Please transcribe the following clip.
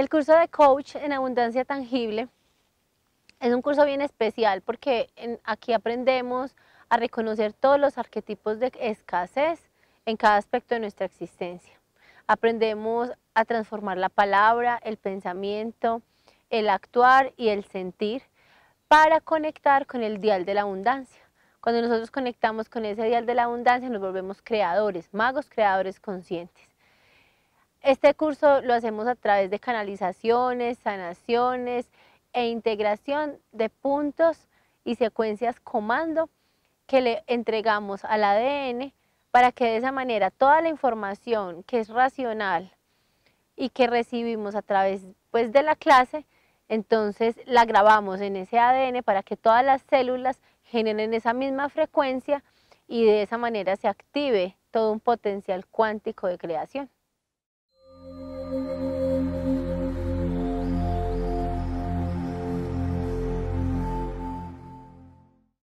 El curso de Coach en Abundancia Tangible es un curso bien especial porque aquí aprendemos a reconocer todos los arquetipos de escasez en cada aspecto de nuestra existencia. Aprendemos a transformar la palabra, el pensamiento, el actuar y el sentir para conectar con el dial de la abundancia. Cuando nosotros conectamos con ese dial de la abundancia nos volvemos creadores, magos, creadores conscientes. Este curso lo hacemos a través de canalizaciones, sanaciones e integración de puntos y secuencias comando que le entregamos al ADN para que de esa manera toda la información que es racional y que recibimos a través pues, de la clase, entonces la grabamos en ese ADN para que todas las células generen esa misma frecuencia y de esa manera se active todo un potencial cuántico de creación.